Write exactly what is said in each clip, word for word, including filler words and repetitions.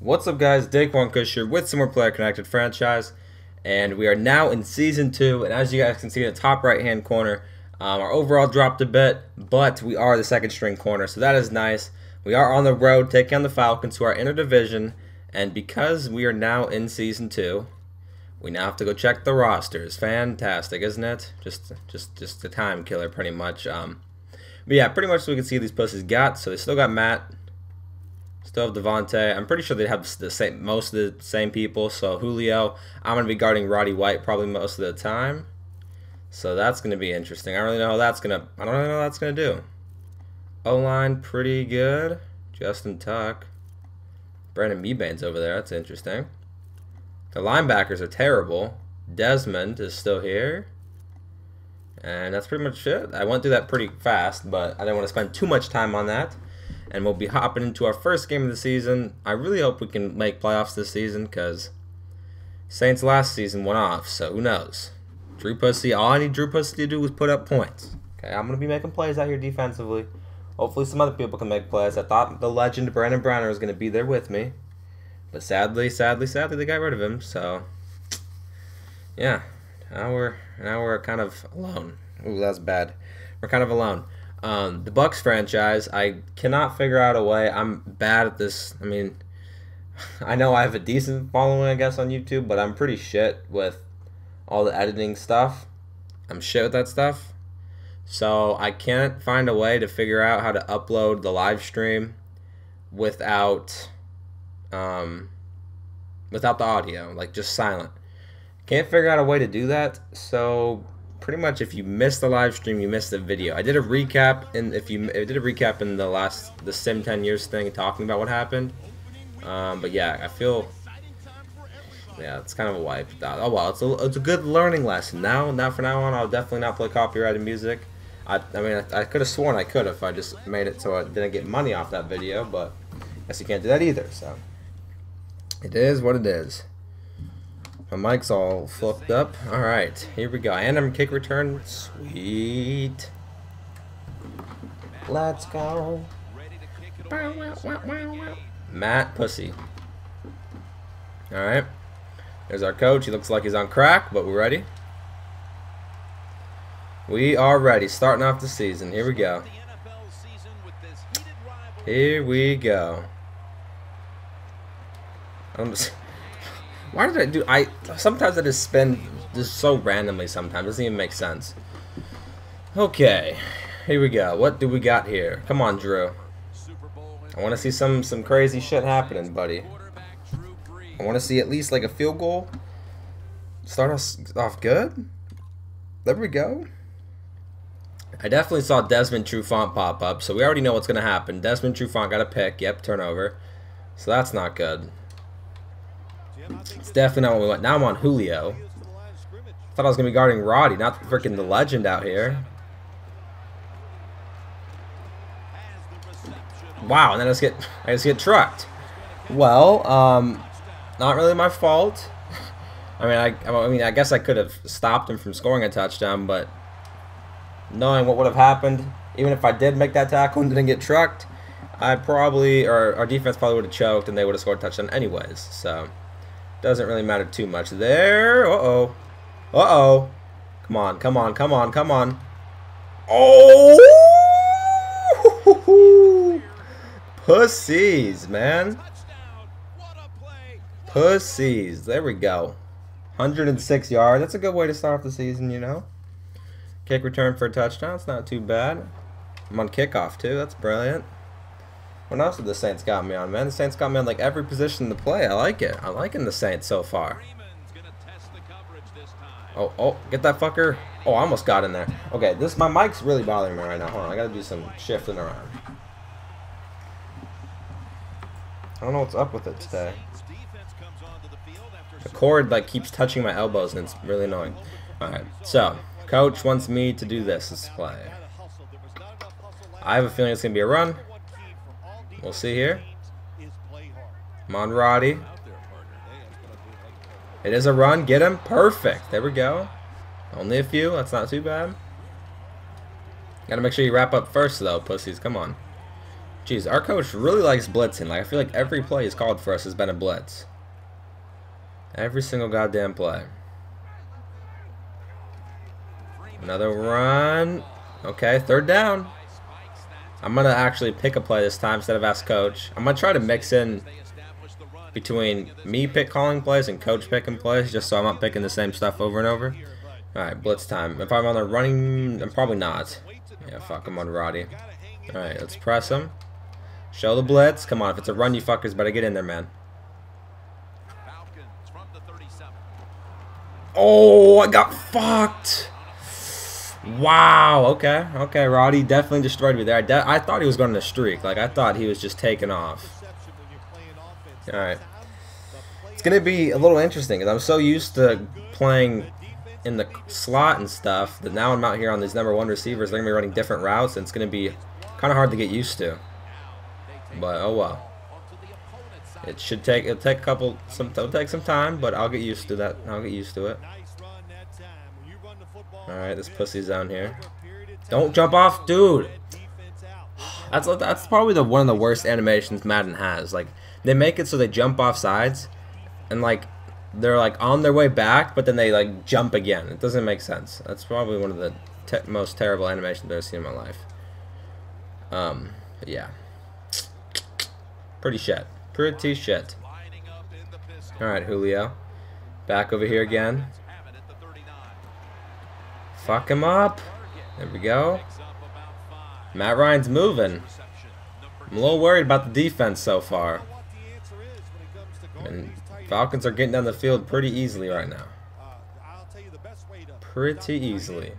What's up, guys? DeQuan Kush here with some more Player Connected Franchise, and we are now in Season two, and as you guys can see in the top right-hand corner, um, our overall dropped a bit, but we are the second-string corner, so that is nice. We are on the road taking on the Falcons, who are in our division, and because we are now in Season two, we now have to go check the rosters. Fantastic, isn't it? Just just, just a time killer, pretty much. Um, but yeah, pretty much so we can see these pussies got, so they still got Matt. Still have Devontae. I'm pretty sure they have the same, most of the same people. So Julio, I'm going to be guarding Roddy White probably most of the time. So that's going to be interesting. I don't really know how that's going to, I don't really know how that's going to do. O-line pretty good. Justin Tuck. Brandon Meebane's over there. That's interesting. The linebackers are terrible. Desmond is still here. And that's pretty much it. I went through that pretty fast, but I didn't want to spend too much time on that. And we'll be hopping into our first game of the season. I really hope we can make playoffs this season, because Saints last season went off, so who knows. Drew Pussy, all I need Drew Pussy to do is put up points. Okay, I'm going to be making plays out here defensively. Hopefully some other people can make plays. I thought the legend Brandon Browner was going to be there with me. But sadly, sadly, sadly, they got rid of him, so yeah. Now we're, now we're kind of alone. Ooh, that's bad. We're kind of alone. Um, the Bucks franchise, I cannot figure out a way. I'm bad at this. I mean, I know I have a decent following, I guess, on YouTube, but I'm pretty shit with all the editing stuff. I'm shit with that stuff. So I can't find a way to figure out how to upload the live stream without, um, without the audio, like just silent. Can't figure out a way to do that, so pretty much, if you missed the live stream, you missed the video. I did a recap, and if you I did a recap in the last the Sim ten years thing, talking about what happened. Um, but yeah, I feel yeah, it's kind of a wipe. Oh well, it's a it's a good learning lesson. Now, now for now on, I'll definitely not play copyrighted music. I I mean, I, I could have sworn I could if I just made it so I didn't get money off that video, but I guess you can't do that either. So it is what it is. My mic's all fluffed up. Alright, here we go. And I'm kick return. Sweet. Let's go. Wow, wow, wow, wow. Matt Pussy. Alright. There's our coach. He looks like he's on crack, but we're ready. We are ready. Starting off the season. Here we go. Here we go. I'm just... Why did I do I sometimes I just spend just so randomly sometimes. It doesn't even make sense. Okay. Here we go. What do we got here? Come on, Drew. I want to see some some crazy shit happening, buddy. I want to see at least like a field goal. Start us off good. There we go. I definitely saw Desmond Trufant pop up, so we already know what's going to happen. Desmond Trufant got a pick. Yep, turnover. So that's not good. It's definitely not what we want. Now I'm on Julio. Thought I was going to be guarding Roddy, not freaking the legend out here. Wow, and then I just get, I just get trucked. Well, um, not really my fault. I mean, I, I mean, I guess I could have stopped him from scoring a touchdown, but knowing what would have happened, even if I did make that tackle and didn't get trucked, I probably, or our defense probably would have choked and they would have scored a touchdown anyways, so... Doesn't really matter too much there. Uh-oh. Uh-oh. Come on, come on, come on, come on. Oh! Pussies, man. Pussies. There we go. one hundred six yards. That's a good way to start off the season, you know. Kick return for a touchdown. It's not too bad. I'm on kickoff, too. That's brilliant. What else have the Saints got me on, man? The Saints got me on, like, every position in the play. I like it. I'm liking the Saints so far. Oh, oh, get that fucker. Oh, I almost got in there. Okay, this my mic's really bothering me right now. Hold on, I gotta do some shifting around. I don't know what's up with it today. The cord, like, keeps touching my elbows, and it's really annoying. Alright, so, coach wants me to do this, this play. I have a feeling it's gonna be a run. We'll see here. Come on, Roddy. It is a run. Get him. Perfect. There we go. Only a few. That's not too bad. Gotta make sure you wrap up first, though, pussies. Come on. Jeez, our coach really likes blitzing. Like, I feel like every play he's called for us has been a blitz. Every single goddamn play. Another run. Okay, third down. I'm going to actually pick a play this time instead of ask coach. I'm going to try to mix in between me pick calling plays and coach picking plays just so I'm not picking the same stuff over and over. Alright, blitz time. If I'm on the running, I'm probably not. Yeah, fuck, I'm on Roddy. Alright, let's press him. Show the blitz. Come on, if it's a run, you fuckers better get in there, man. Oh, I got fucked. Wow, okay, okay, Roddy definitely destroyed me there. I, de I thought he was going on a streak. Like, I thought he was just taking off. Alright. It's going to be a little interesting because I'm so used to playing in the slot and stuff that now I'm out here on these number one receivers. They're going to be running different routes, and it's going to be kind of hard to get used to. But, oh well. It should take it'll take a couple some it'll take some time, but I'll get used to that. I'll get used to it. All right, this pussy's down here. Don't jump off, dude. That's that's probably the one of the worst animations Madden has. Like, they make it so they jump off sides, and like they're like on their way back, but then they like jump again. It doesn't make sense. That's probably one of the te most terrible animations I've seen in my life. Um, yeah, pretty shit. Pretty shit. Alright, Julio. Back over here again. Fuck him up. There we go. Matt Ryan's moving. I'm a little worried about the defense so far. And Falcons are getting down the field pretty easily right now. Pretty easily.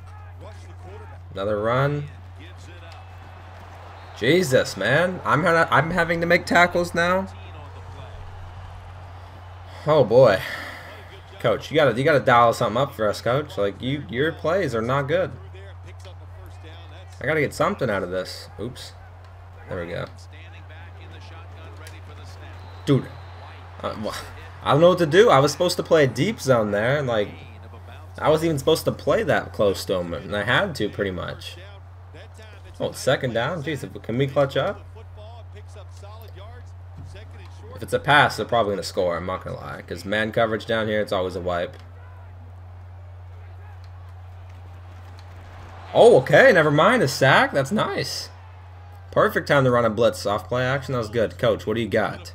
Another run. Jesus, man. I'm, I'm having to make tackles now. Oh boy, coach, you gotta you gotta dial something up for us, coach. Like you, your plays are not good. I gotta get something out of this. Oops, there we go. Dude, uh, well, I don't know what to do. I was supposed to play a deep zone there, like I wasn't even supposed to play that close to him, and I had to pretty much. Oh, it's second down. Jeez, can we clutch up? If it's a pass, they're probably going to score, I'm not going to lie. Because man coverage down here, it's always a wipe. Oh, okay, never mind. A sack? That's nice. Perfect time to run a blitz. Soft play action, that was good. Coach, what do you got?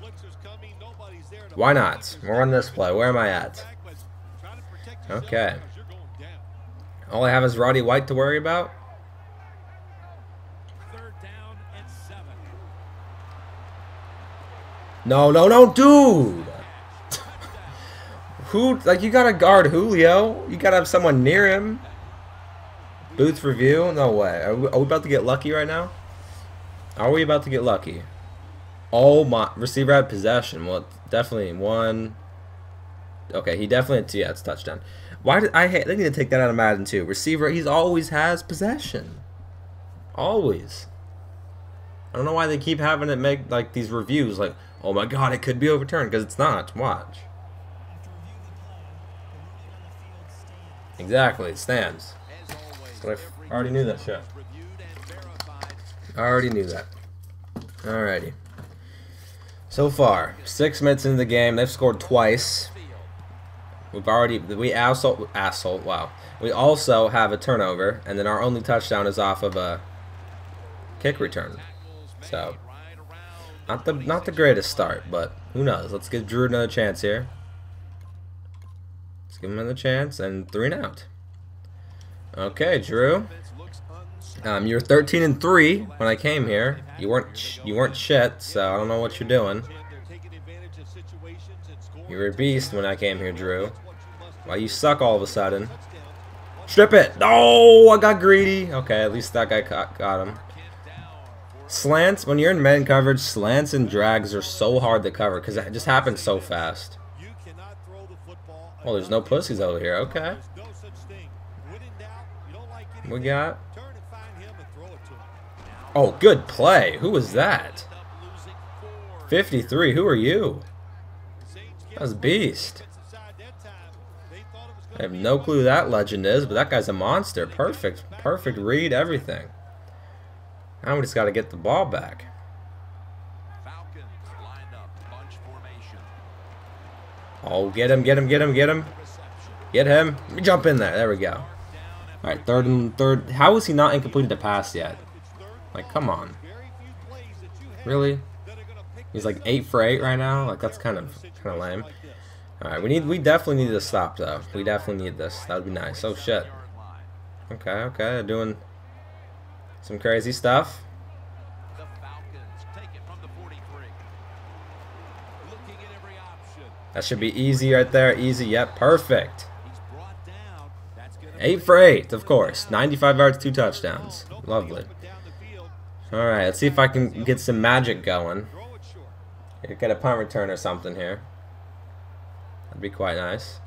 Why not? We're on this play. Where am I at? Okay. All I have is Roddy White to worry about. No, no, no, dude! Who, like, you gotta guard Julio. You gotta have someone near him. Booth review? No way. Are we, are we about to get lucky right now? Are we about to get lucky? Oh my, receiver had possession. Well, definitely one. Okay, he definitely, yeah, it's touchdown. Why did, I hate, they need to take that out of Madden too. Receiver, he's always has possession. Always. I don't know why they keep having it make, like, these reviews, like, oh my god, it could be overturned, because it's not. Watch. Exactly, it stands. But I already knew that shit. I already knew that. Alrighty. So far, six minutes into the game, they've scored twice. We've already, we asshole, asshole, wow. We also have a turnover, and then our only touchdown is off of a kick return. So not the not the greatest start, but who knows? Let's give Drew another chance here. Let's give him another chance and three and out. Okay, Drew. Um, you were thirteen and three when I came here. You weren't you weren't shit, so I don't know what you're doing. You were a beast when I came here, Drew. Why you suck all of a sudden? Strip it! No, I got greedy. Okay, at least that guy caught, got him. Slants, when you're in man coverage, slants and drags are so hard to cover because it just happens so fast. Oh, there's no pussies over here. Okay. We got... Oh, good play. Who was that? fifty-three, who are you? That was a beast. I have no clue who that legend is, but that guy's a monster. Perfect. Perfect read, everything. Now we just got to get the ball back. Oh, get him, get him, get him, get him. Get him. Jump in there. There we go. All right, third and third. How is he not incompleted the pass yet? Like, come on. Really? He's like eight for eight right now. Like, that's kind of kind of lame. All right, we need we definitely need to stop though. We definitely need this. That would be nice. Oh shit. Okay, okay, they're doing some crazy stuff. The Falcons take it from the forty-three. Looking at every option. That should be easy right there. Easy. Yep. Perfect. He's brought down. That's gonna eight for eight, of course. ninety-five yards, two touchdowns. Lovely. All right, let's see if I can get some magic going. Get a punt return or something here. That'd be quite nice.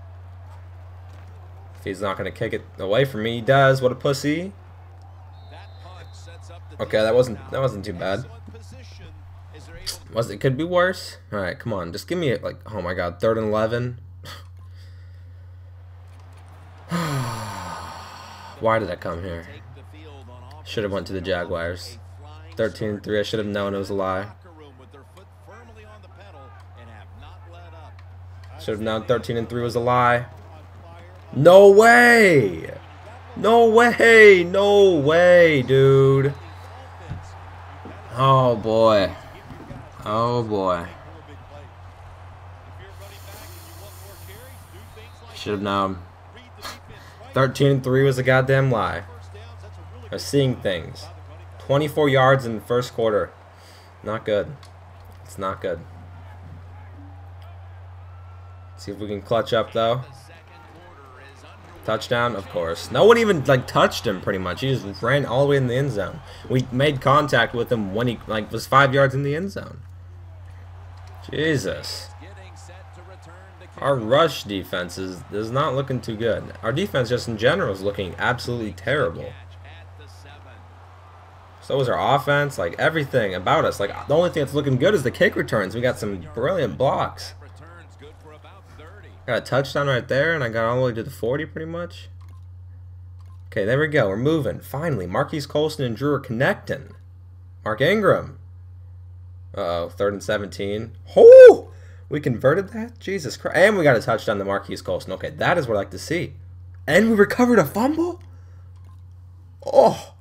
If he's not going to kick it away from me, he does. What a pussy. Okay, that wasn't that wasn't too bad. Was it? Could be worse. All right, come on, just give me it. Like, oh my God, third and eleven. Why did I come here? Should have went to the Jaguars. thirteen three. I should have known it was a lie. Should have known thirteen and three was a lie. No way! No way! No way, dude! Oh boy! Oh boy! Should have known. thirteen and three was a goddamn lie. I was seeing things. twenty-four yards in the first quarter. Not good. It's not good. See if we can clutch up though. Touchdown, of course. No one even like touched him pretty much. He just ran all the way in the end zone. We made contact with him when he like was five yards in the end zone. Jesus. Our rush defense is, is not looking too good. Our defense just in general is looking absolutely terrible. So is our offense, like everything about us. Like the only thing that's looking good is the kick returns. We got some brilliant blocks. Got a touchdown right there, and I got all the way to the forty pretty much. Okay, there we go. We're moving. Finally, Marques Colston and Drew are connecting. Mark Ingram. Uh-oh, third and seventeen. Oh! We converted that? Jesus Christ. And we got a touchdown to Marques Colston. Okay, that is what I like to see. And we recovered a fumble? Oh!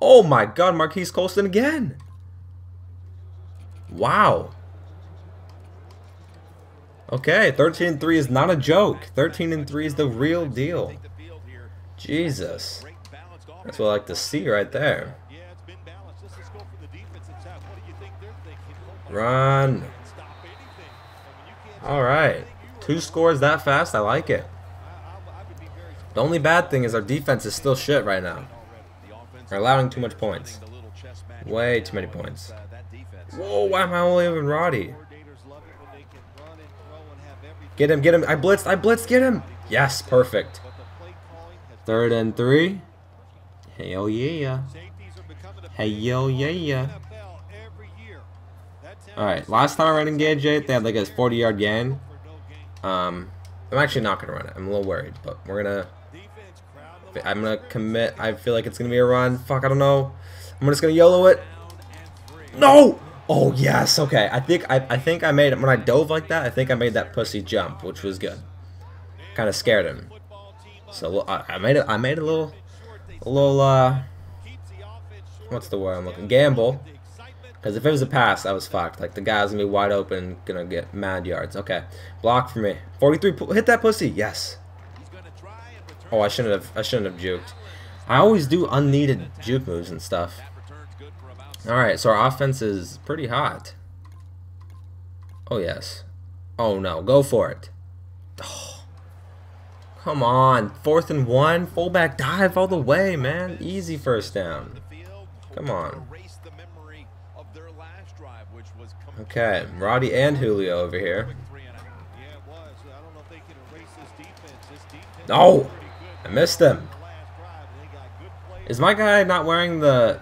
Oh my God, Marques Colston again. Wow. Okay, thirteen and three is not a joke. thirteen and three is the real deal. Jesus. That's what I like to see right there. Run. All right. Two scores that fast, I like it. The only bad thing is our defense is still shit right now. We're allowing too much points. Way too many points. Whoa, why am I only even Roddy? Get him, get him. I blitzed, I blitzed, get him. Yes, perfect. Third and three. Hell yeah. Hey, yo, yeah, yeah. Alright, last time I ran engage eight, they had like a forty-yard gain. Um, I'm actually not going to run it. I'm a little worried, but we're going to... I'm going to commit. I feel like it's going to be a run. Fuck, I don't know. I'm just going to YOLO it. No! Oh yes, okay. I think I, I think I made it when I dove like that. I think I made that pussy jump, which was good. Kind of scared him. So I, I made it. I made a little, a little. Uh, what's the word I'm looking? Gamble. Because if it was a pass, I was fucked. Like the guy's gonna be wide open, gonna get mad yards. Okay, block for me. forty-three. Hit that pussy. Yes. Oh, I shouldn't have. I shouldn't have juked. I always do unneeded juke moves and stuff. Alright, so our offense is pretty hot. Oh, yes. Oh, no. Go for it. Oh, come on. Fourth and one. Fullback dive all the way, man. Easy first down. Come on. Okay. Roddy and Julio over here. No! I missed him. Is my guy not wearing the...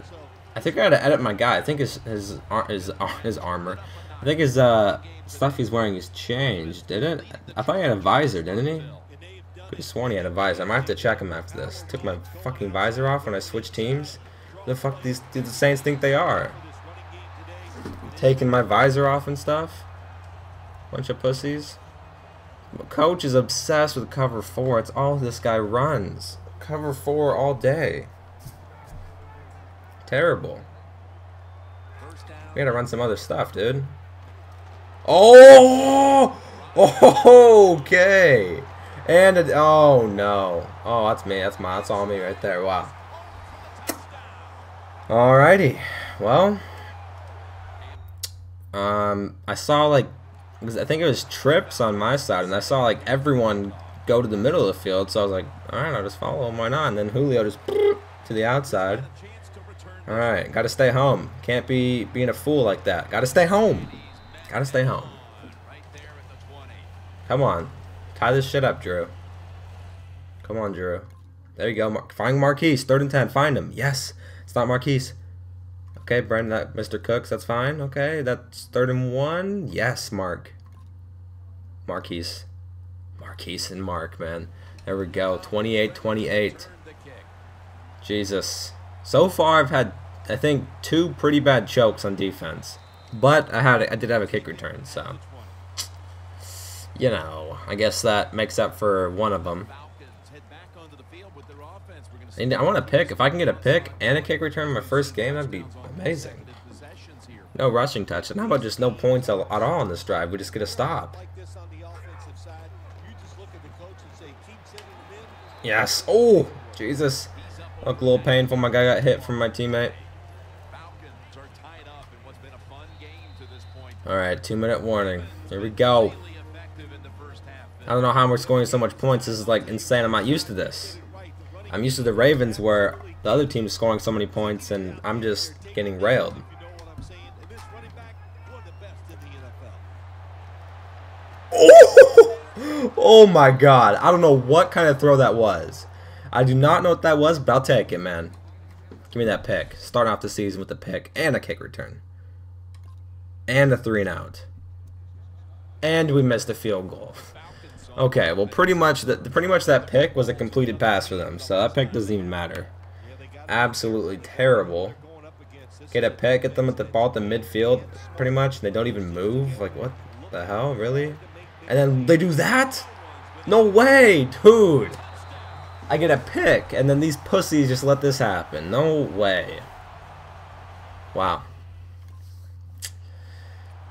I think I gotta edit my guy. I think his his his, his armor. I think his uh, stuff he's wearing is changed, didn't it? I thought he had a visor, didn't he? Could have sworn he had a visor. I might have to check him after this. Took my fucking visor off when I switched teams. Who the fuck these do the Saints think they are? taking my visor off and stuff. Bunch of pussies. Coach is obsessed with cover four. It's all this guy runs. Cover four all day. Terrible. We gotta run some other stuff, dude. Oh! Oh, okay. And a, oh no. Oh, that's me. That's my. That's all me right there. Wow. Alrighty. Well. Um, I saw like, I think it was trips on my side, and I saw like everyone go to the middle of the field. So I was like, all right, I'll just follow him. Why not? And then Julio just to the outside. All right, gotta stay home. Can't be being a fool like that. Gotta stay home. Gotta stay home. Come on. Tie this shit up, Drew. Come on, Drew. There you go. Mar find Marques. Third and ten. Find him. Yes. It's not Marques. Okay, Brandon, that Mister Cooks. That's fine. Okay, that's third and one. Yes, Mark. Marques. Marques and Mark, man. There we go. twenty-eight twenty-eight. Jesus. So far, I've had, I think, two pretty bad chokes on defense. But I had, I did have a kick return, so. You know, I guess that makes up for one of them. And I want to pick. If I can get a pick and a kick return in my first game, that'd be amazing. No rushing touch. And how about just no points at all on this drive? We just get a stop. Yes. Oh, Jesus. Looked a little painful. My guy got hit from my teammate. All right, two-minute warning. Here we go. I don't know how we're scoring so much points. This is like insane. I'm not used to this. I'm used to the Ravens where the other team is scoring so many points and I'm just getting railed. Oh, oh my God. I don't know what kind of throw that was. I do not know what that was, but I'll take it, man. Give me that pick. Start off the season with a pick and a kick return. And a three and out. And we missed a field goal. Okay, well, pretty much that pretty much that pick was a completed pass for them, so that pick doesn't even matter. Absolutely terrible. Get a pick at them with the ball at the midfield, pretty much. And they don't even move. Like, what the hell, really? And then they do that? No way, dude. I get a pick, and then these pussies just let this happen. No way. Wow.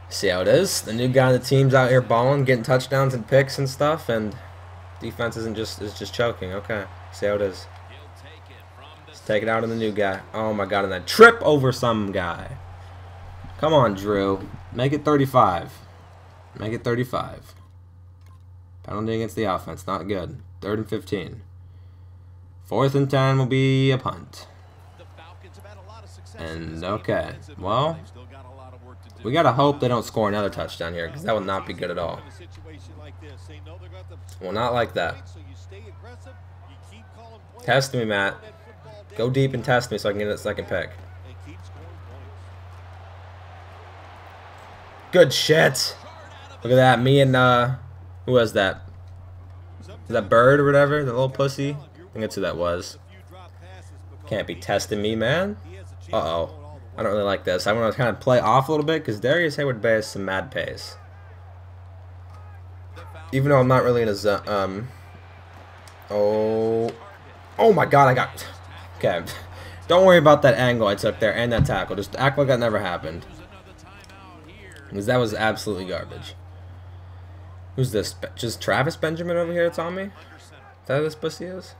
See how it is. The new guy on the team's out here balling, getting touchdowns and picks and stuff, and defense isn't just is just choking. Okay, see how it is. Let's take it out on the new guy. Oh my God, and that trip over some guy. Come on, Drew. Make it thirty-five. Make it thirty-five. Penalty against the offense. Not good. Third and fifteen. Fourth and ten will be a punt. And okay, well. We got to hope they don't score another touchdown here, because that would not be good at all. Well, not like that. Test me, Matt. Go deep and test me so I can get that second pick. Good shit. Look at that. Me and, uh, who was that? That bird or whatever? The little pussy? I think that's who that was. Can't be testing me, man. Uh-oh. I don't really like this. I want to kind of play off a little bit because Darius Hayward Bay has some mad pace. Even though I'm not really in a zone. Um, oh. Oh my God, I got. Okay. Don't worry about that angle I took there and that tackle. Just act like that never happened. Because that was absolutely garbage. Who's this? Just Travis Benjamin over here? It's on me? Is that who this pussy is?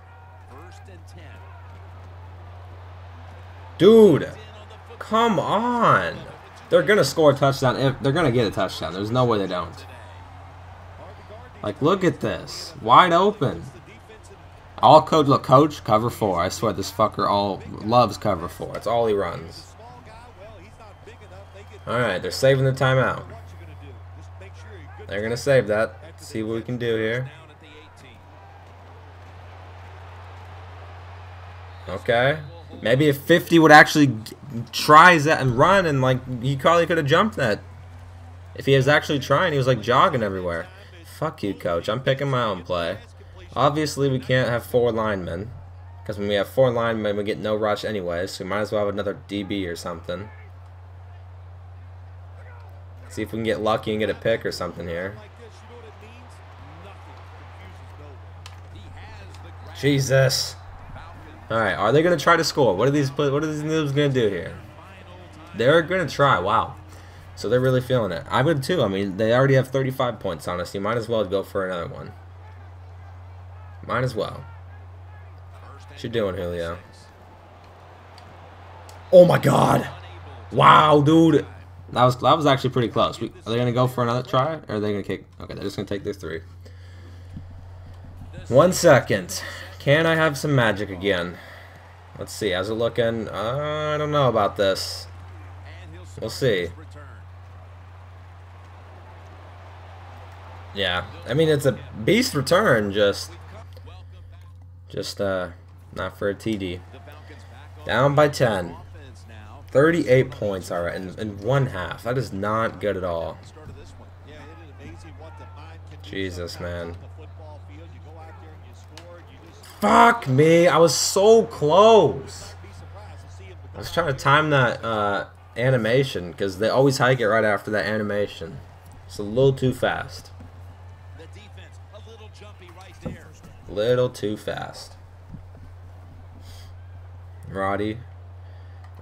Dude. Come on. They're going to score a touchdown. If they're going to get a touchdown. There's no way they don't. Like, look at this. Wide open. All coach, look, coach, cover four. I swear this fucker all loves cover four. It's all he runs. All right, they're saving the timeout. They're going to save that. Let's see what we can do here. Okay. Maybe if fifty would actually tries that and run, and like he probably could have jumped that. If he was actually trying, he was like jogging everywhere. Fuck you, coach. I'm picking my own play. Obviously, we can't have four linemen, because when we have four linemen, we get no rush anyways. So we might as well have another D B or something. See if we can get lucky and get a pick or something here. Jesus. All right, are they going to try to score? What are these what are these noobs going to do here? They're going to try. Wow. So they're really feeling it. I would too. I mean, they already have thirty-five points on us. You might as well go for another one. Might as well. What you doing, Julio? Oh my God! Wow, dude. That was that was actually pretty close. We, are they gonna go for another try, or are they gonna kick? Okay, they're just gonna take this three. One second. Can I have some magic again? Let's see. How's it looking? Uh, I don't know about this. We'll see. Yeah, I mean it's a beast return, just, just uh, not for a T D. Down by ten. thirty-eight points, all right, in, in one half. That is not good at all. Jesus, man. Fuck me. I was so close. I was trying to time that uh, animation because they always hike it right after that animation. It's a little too fast. Little too fast. Roddy.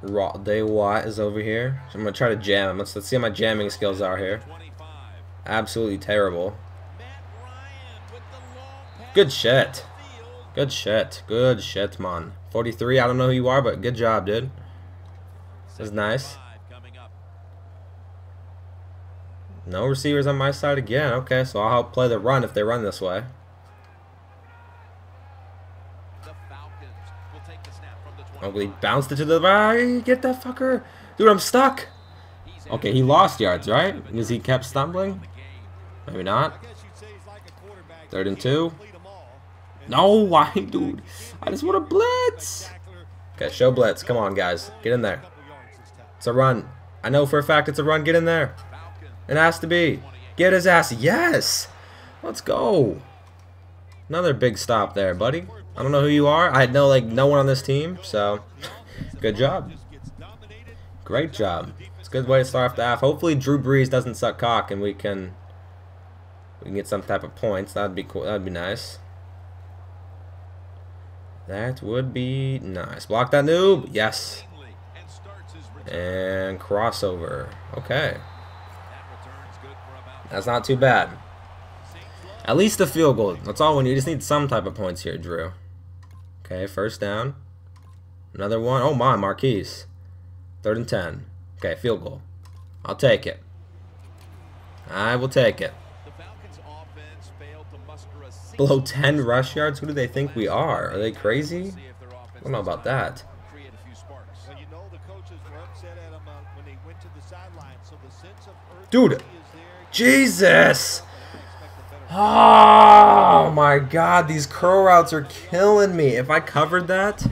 Roddy White is over here. So I'm gonna try to jam him. Let's let's see how my jamming skills are here. Absolutely terrible. Good shit. Good shit. Good shit, man. forty-three. I don't know who you are, but good job, dude. This is nice. No receivers on my side again. Okay, so I'll help play the run if they run this way. Ugly bounced it to the right. Get that fucker. Dude, I'm stuck. Okay, he lost yards, right? Because he kept stumbling? Maybe not. Third and two. No, why, dude? I just want to blitz. Okay, show blitz. Come on, guys. Get in there. It's a run. I know for a fact it's a run. Get in there. It has to be. Get his ass. Yes. Let's go. Another big stop there, buddy. I don't know who you are. I had no like no one on this team, so good job. Great job. It's a good way to start off the half. Hopefully Drew Brees doesn't suck cock and we can we can get some type of points. That'd be cool. That'd be nice. That would be nice. Block that noob. Yes. And crossover. Okay. That's not too bad. At least a field goal. That's all we need. We just need some type of points here, Drew. Okay, first down. Another one. Oh my, Marques. Third and ten. Okay, field goal. I'll take it. I will take it. Below ten rush yards? Who do they think we are? Are they crazy? I don't know about that. Dude! Jesus! Oh my God, these curl routes are killing me. If I covered that,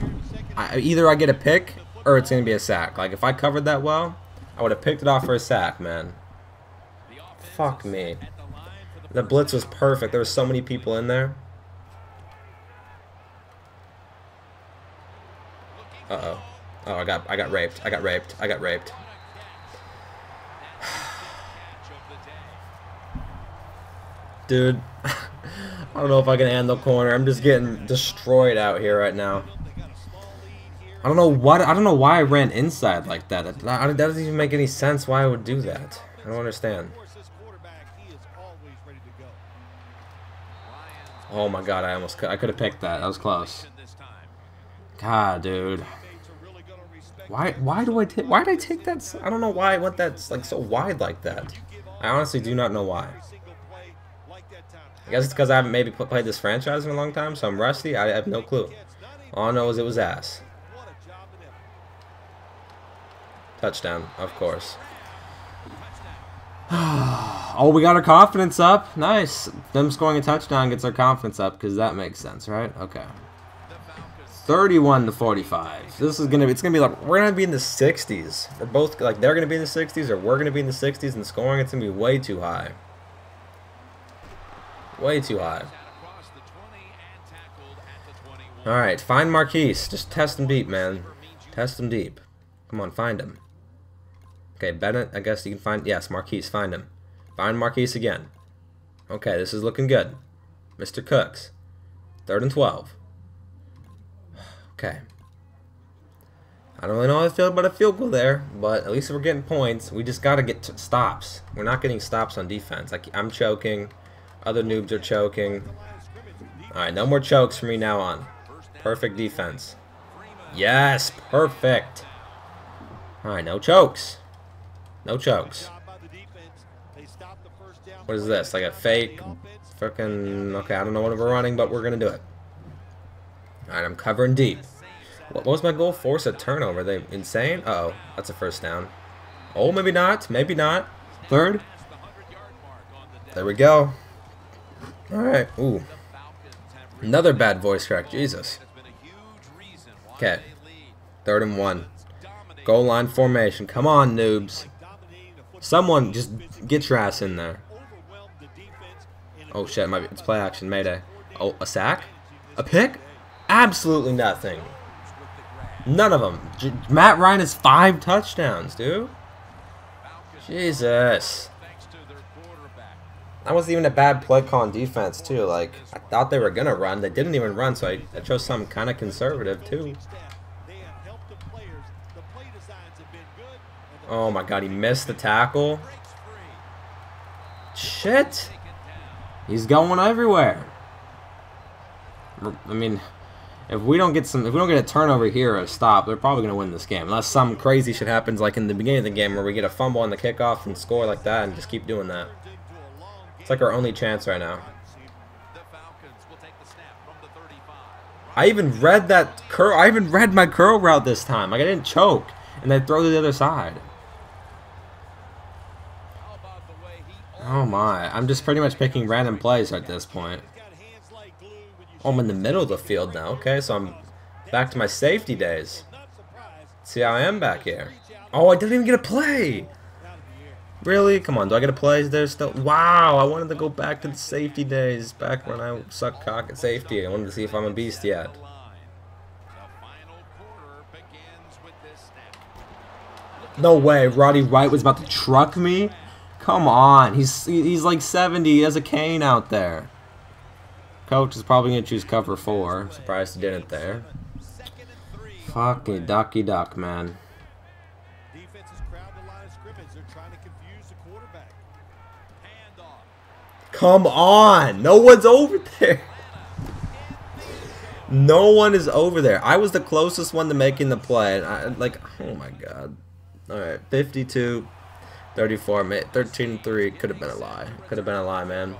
I, either I get a pick or it's going to be a sack. Like, if I covered that well, I would have picked it off for a sack, man. Fuck me. The blitz was perfect. There were so many people in there. Uh-oh. Oh, I got, I got raped. I got raped. I got raped. Dude, I don't know if I can handle corner. I'm just getting destroyed out here right now. I don't know what. I don't know why I ran inside like that. That, that doesn't even make any sense. Why I would do that? I don't understand. Oh my God! I almost. I could have picked that. That was close. God, dude. Why? Why do I take? Why did I take that? I don't know why I went that like so wide like that. I honestly do not know why. I guess it's because I haven't maybe played this franchise in a long time, so I'm rusty. I have no clue. All I know is it was ass. Touchdown, of course. Oh, we got our confidence up. Nice. Them scoring a touchdown gets our confidence up because that makes sense, right? Okay. thirty-one to forty-five. This is gonna be. It's gonna be like we're gonna be in the sixties. We're both like they're gonna be in the sixties, or we're gonna be in the sixties, and scoring it's gonna be way too high. Way too high. Alright, find Marques. Just test him deep, man. Test him deep. Come on, find him. Okay, Bennett, I guess you can find... Yes, Marquise, find him. Find Marquise again. Okay, this is looking good. Mister Cooks. third and twelve. Okay. I don't really know how I feel about a field goal there, but at least we're getting points. We just got to get stops. We're not getting stops on defense. Like, I'm choking. Other noobs are choking. All right, no more chokes from me now on. Perfect defense. Yes, perfect. All right, no chokes. No chokes. What is this? Like a fake? Freaking. Okay, I don't know what we're running, but we're going to do it. All right, I'm covering deep. What was my goal? Force a turnover. Are they insane? Uh-oh. That's a first down. Oh, maybe not. Maybe not. Third. There we go. All right. Ooh. Another bad voice crack. Jesus. Okay. Third and one. Goal line formation. Come on, noobs. Someone just get your ass in there. Oh, shit. It might be, it's play action. Mayday. Oh, a sack? A pick? Absolutely nothing. None of them. J Matt Ryan has five touchdowns, dude. Jesus. That wasn't even a bad play call on defense, too. Like, I thought they were going to run. They didn't even run, so I, I chose something kind of conservative, too. Oh, my God. He missed the tackle. Shit. He's going everywhere. I mean... If we don't get some, if we don't get a turnover here or a stop, they're probably going to win this game. Unless some crazy shit happens like in the beginning of the game where we get a fumble on the kickoff and score like that and just keep doing that. It's like our only chance right now. I even read that curl. I even read my curl route this time. Like I didn't choke and then throw to the other side. Oh my. I'm just pretty much picking random plays at this point. Oh, I'm in the middle of the field now. Okay, so I'm back to my safety days. See how I am back here. Oh, I didn't even get a play. Really? Come on, do I get a play? Is there still? Wow, I wanted to go back to the safety days, back when I sucked cock at safety. I wanted to see if I'm a beast yet. No way, Roddy White was about to truck me? Come on, he's, he's like seventy, he has a cane out there. Coach is probably going to choose cover four. Surprised he didn't there. Fucking ducky duck, man. Come on! No one's over there! No one is over there. I was the closest one to making the play. And I, like, oh my God. Alright, fifty-two thirty-four, thirteen three. Could have been a lie. Could have been a lie, man.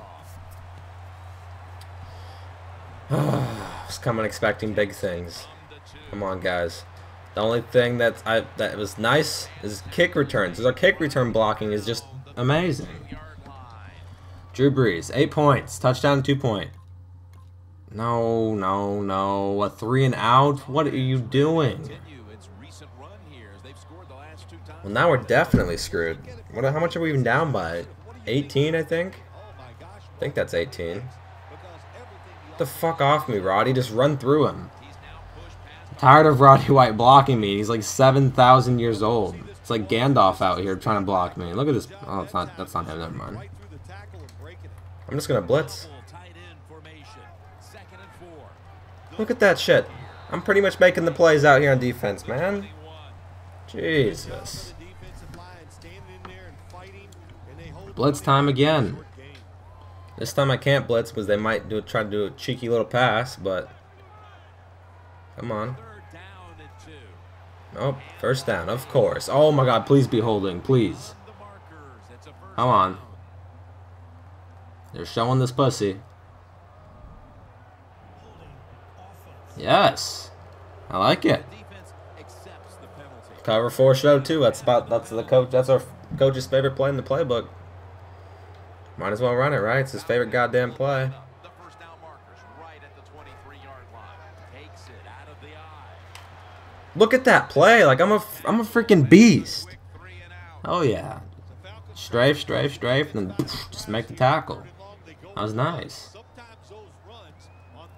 I was coming expecting big things. Come on, guys. The only thing that I that was nice is kick returns. Because our kick return blocking is just amazing. Drew Brees, eight points, touchdown, two point. No, no, no, a three and out. What are you doing? Well, now we're definitely screwed. What? How much are we even down by? eighteen, I think. I think that's eighteen. The fuck off me, Roddy. Just run through him. I'm tired of Roddy White blocking me. He's like seven thousand years old. It's like Gandalf out here trying to block me. Look at this. Oh, it's not, that's not him. Never mind. I'm just going to blitz. Look at that shit. I'm pretty much making the plays out here on defense, man. Jesus. Blitz time again. This time I can't blitz because they might do try to do a cheeky little pass, but come on. Oh, first down, of course. Oh my God, please be holding, please. Come on. They're showing this pussy. Yes, I like it. Cover four, show two. That's about that's the coach. That's our coach's favorite play in the playbook. Might as well run it, right? It's his favorite goddamn play. Look at that play! Like I'm a, I'm a freaking beast. Oh yeah, strafe, strafe, strafe, and then just make the tackle. That was nice.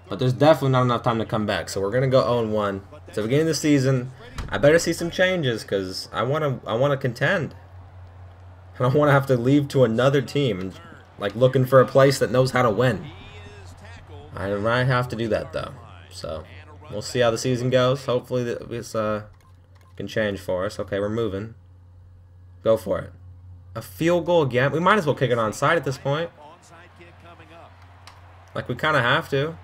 But there's definitely not enough time to come back, so we're gonna go zero and one. It's the beginning of the season. I better see some changes, cause I wanna, I wanna contend. I don't want to have to leave to another team and like looking for a place that knows how to win. I might have to do that though. So we'll see how the season goes. Hopefully this uh, can change for us. Okay, we're moving. Go for it. A field goal again. We might as well kick it onside at this point. Like we kind of have to.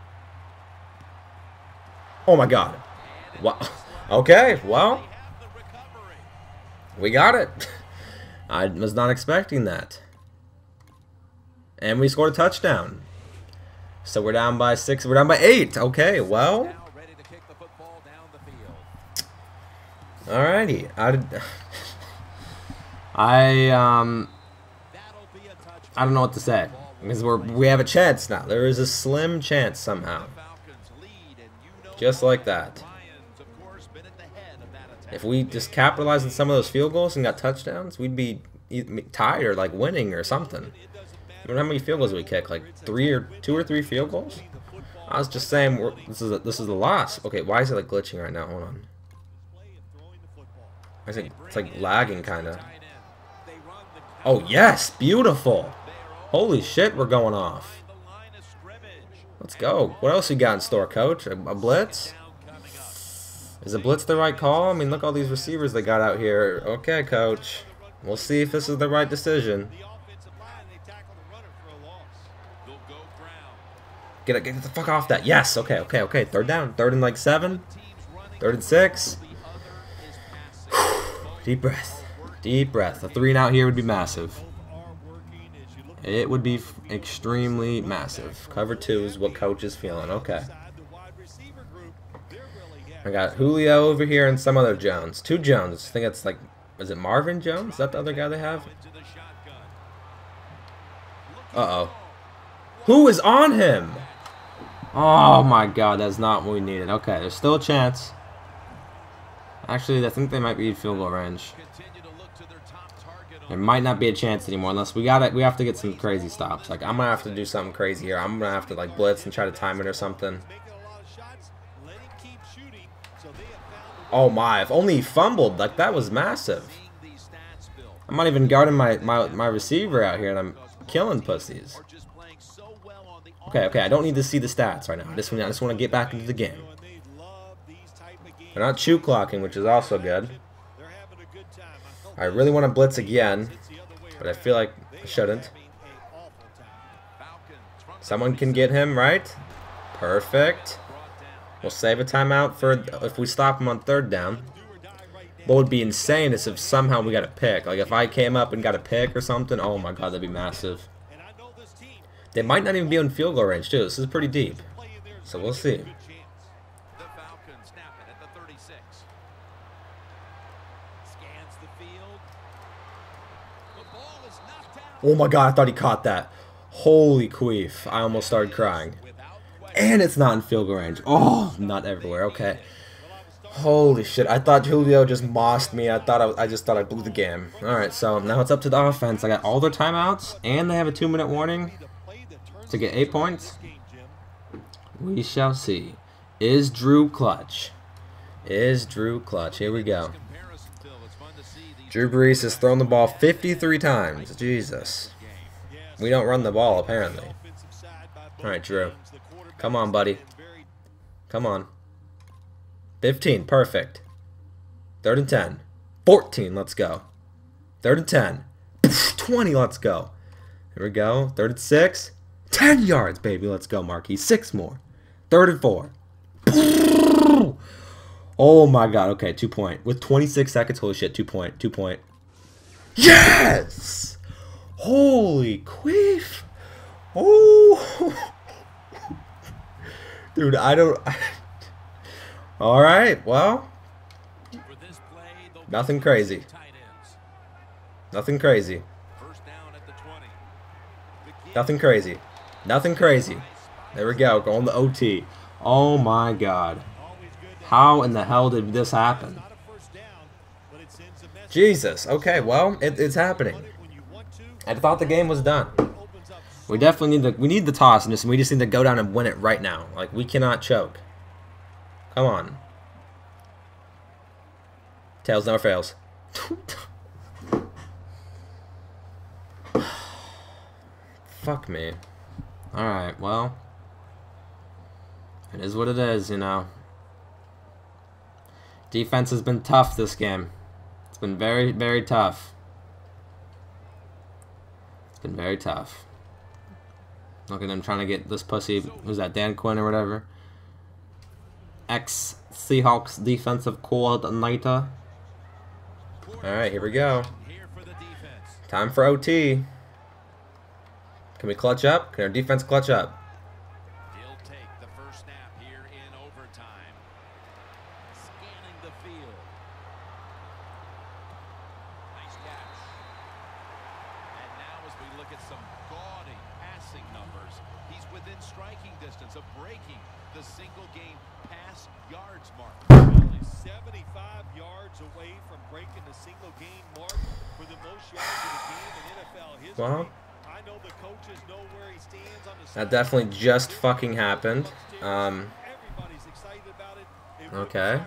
Oh my God. Wow. Okay, well. We got it. I was not expecting that. And we scored a touchdown. So we're down by six. We're down by eight. Okay, well. Alrighty. I did... I um I don't know what to say because we're we have a chance now. There is a slim chance somehow, just like that. If we just capitalized on some of those field goals and got touchdowns, we'd be tied or like winning or something. I mean, how many field goals did we kick? Like three or two or three field goals? I was just saying we're, this is a, this is a loss. Okay, why is it like glitching right now? Hold on. I think it's like lagging kind of. Oh, yes. Beautiful. Holy shit, we're going off. Let's go. What else you got in store, coach? A, a blitz? Is a blitz the right call? I mean, look all these receivers they got out here. Okay, coach. We'll see if this is the right decision. Get, it, get the fuck off that. Yes. Okay, okay, okay. Third down. Third and like seven. Third and six. Deep breath. Deep breath. A three and out here would be massive. It would be extremely massive. Cover two is what coach is feeling. Okay. I got Julio over here and some other Jones. Two Jones. I think it's like, is it Marvin Jones? Is that the other guy they have? Uh-oh. Who is on him? Oh, my God. That's not what we needed. Okay, there's still a chance. Actually, I think they might be field goal range. There might not be a chance anymore unless we got it. We have to get some crazy stops. Like I'm gonna have to do something crazy here. I'm gonna have to like blitz and try to time it or something. Oh my! If only he fumbled. Like that was massive. I'm not even guarding my my my receiver out here, and I'm killing pussies. Okay, okay. I don't need to see the stats right now. I just I just want to get back into the game. They're not chew clocking, which is also good. I really want to blitz again, but I feel like I shouldn't. Someone can get him, right? Perfect. We'll save a timeout for if we stop him on third down. What would be insane is if somehow we got a pick. Like if I came up and got a pick or something, oh my God, that'd be massive. They might not even be in field goal range too. This is pretty deep. So we'll see. Oh my God, I thought he caught that. Holy queef. I almost started crying. And it's not in field goal range. Oh, not everywhere. Okay. Holy shit. I thought Julio just mossed me. I thought I, I just thought I blew the game. All right, so now it's up to the offense. I got all their timeouts, and they have a two-minute warning to get eight points. We shall see. Is Drew clutch? Is Drew clutch? Here we go. Drew Brees has thrown the ball fifty-three times. Jesus. We don't run the ball, apparently. All right, Drew. Come on, buddy. Come on. fifteen. Perfect. Third and ten. fourteen. Let's go. Third and ten. twenty. Let's go. Here we go. Third and six. ten yards, baby. Let's go, Marquis. six more. Third and four. Oh my God, okay, two point. With twenty-six seconds, holy shit, two point, two point. Yes! Holy queef! Oh! Dude, I don't... Alright, well. Nothing crazy. Nothing crazy. Nothing crazy. Nothing crazy. There we go, going to O T. Oh my God. How in the hell did this happen? Jesus. Okay, well, it, it's happening. I thought the game was done. We definitely need to, we need the toss in this, and we just need to go down and win it right now. Like, we cannot choke. Come on. Tails never fails. fuck me. Alright, well. It is what it is, you know. Defense has been tough this game. It's been very, very tough. It's been very tough. Look at them trying to get this pussy, who's that, Dan Quinn or whatever. Ex-Seahawks defensive coordinator. Alright, here we go. Time for O T. Can we clutch up? Can our defense clutch up? He'll take the first snap here in overtime. Scanning the field. Nice catch. And now as we look at some gaudy passing numbers, he's within striking distance of breaking the single game pass yards mark. Well, he's seventy-five yards away from breaking the single game mark for the most yards in the game in N F L history. Wow. That definitely just fucking happened. Um, okay.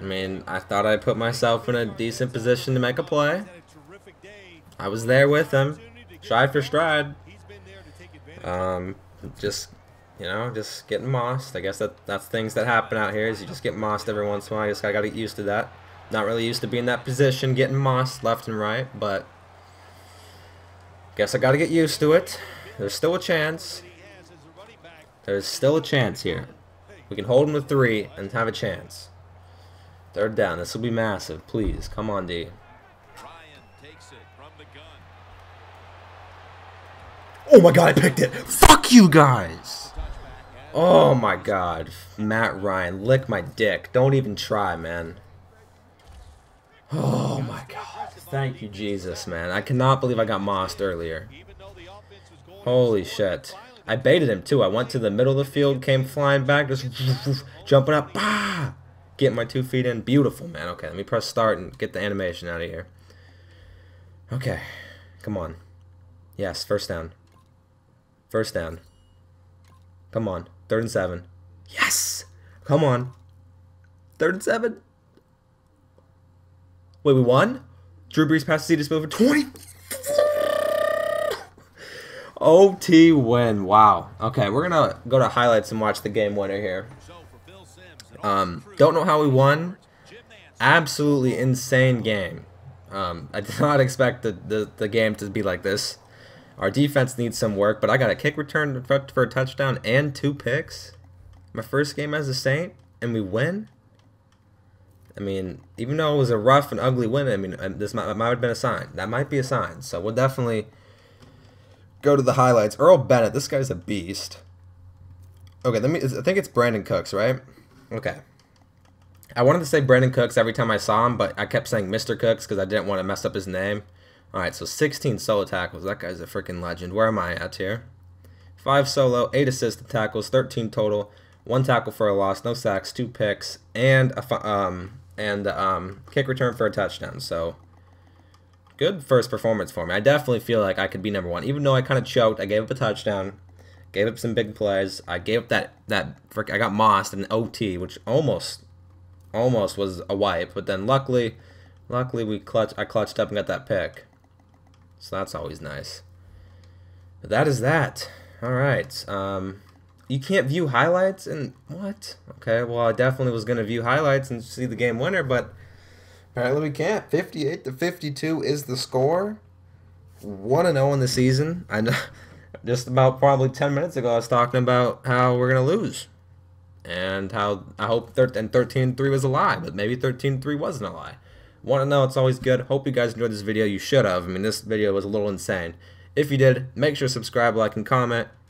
I mean, I thought I put myself in a decent position to make a play. I was there with him, stride for stride. Um, just, you know, just getting mossed. I guess that that's things that happen out here. Is you just get mossed every once in a while. I just gotta get used to that. Not really used to being in that position, getting mossed left and right, but. Guess I gotta get used to it. There's still a chance. There's still a chance here. We can hold him to three and have a chance. Third down. This will be massive. Please, come on, D. Oh my God, I picked it. Fuck you guys. Oh my God, Matt Ryan, lick my dick. Don't even try, man. Oh my God. Thank you, Jesus, man. I cannot believe I got mossed earlier. Holy shit. I baited him, too. I went to the middle of the field, came flying back, just jumping up. Bah! Getting my two feet in. Beautiful, man. Okay, let me press start and get the animation out of here. Okay. Come on. Yes, first down. First down. Come on. Third and seven. Yes! Come on. Third and seven. Wait, we won? Drew Brees passes Cetus over twenty. O T win. Wow. Okay, we're gonna go to highlights and watch the game winner here. Um, don't know how we won. Absolutely insane game. Um, I did not expect the, the the game to be like this. Our defense needs some work, but I got a kick return for a touchdown and two picks. My first game as a Saint, and we win. I mean, even though it was a rough and ugly win, I mean, this might, might have been a sign. That might be a sign. So we'll definitely go to the highlights. Earl Bennett, this guy's a beast. Okay, let me. I think it's Brandin Cooks, right? Okay. I wanted to say Brandin Cooks every time I saw him, but I kept saying Mister Cooks because I didn't want to mess up his name. All right, so sixteen solo tackles. That guy's a freaking legend. Where am I at here? Five solo, eight assisted tackles, thirteen total, one tackle for a loss, no sacks, two picks, and a um. and um, kick return for a touchdown. So, good first performance for me. I definitely feel like I could be number one. Even though I kind of choked, I gave up a touchdown, gave up some big plays. I gave up that, that frick, I got mossed in O T, which almost, almost was a wipe. But then luckily, luckily we clutched, I clutched up and got that pick. So that's always nice. But that is that. All right. Um... You can't view highlights and what? Okay, well I definitely was gonna view highlights and see the game winner, but apparently we can't. fifty-eight to fifty-two is the score. one and oh in the season. I know. Just about probably ten minutes ago, I was talking about how we're gonna lose, and how I hope thir and thirteen three was a lie, but maybe thirteen three wasn't a lie. one and oh, it's always good. Hope you guys enjoyed this video. You should have. I mean, this video was a little insane. If you did, make sure to subscribe, like, and comment.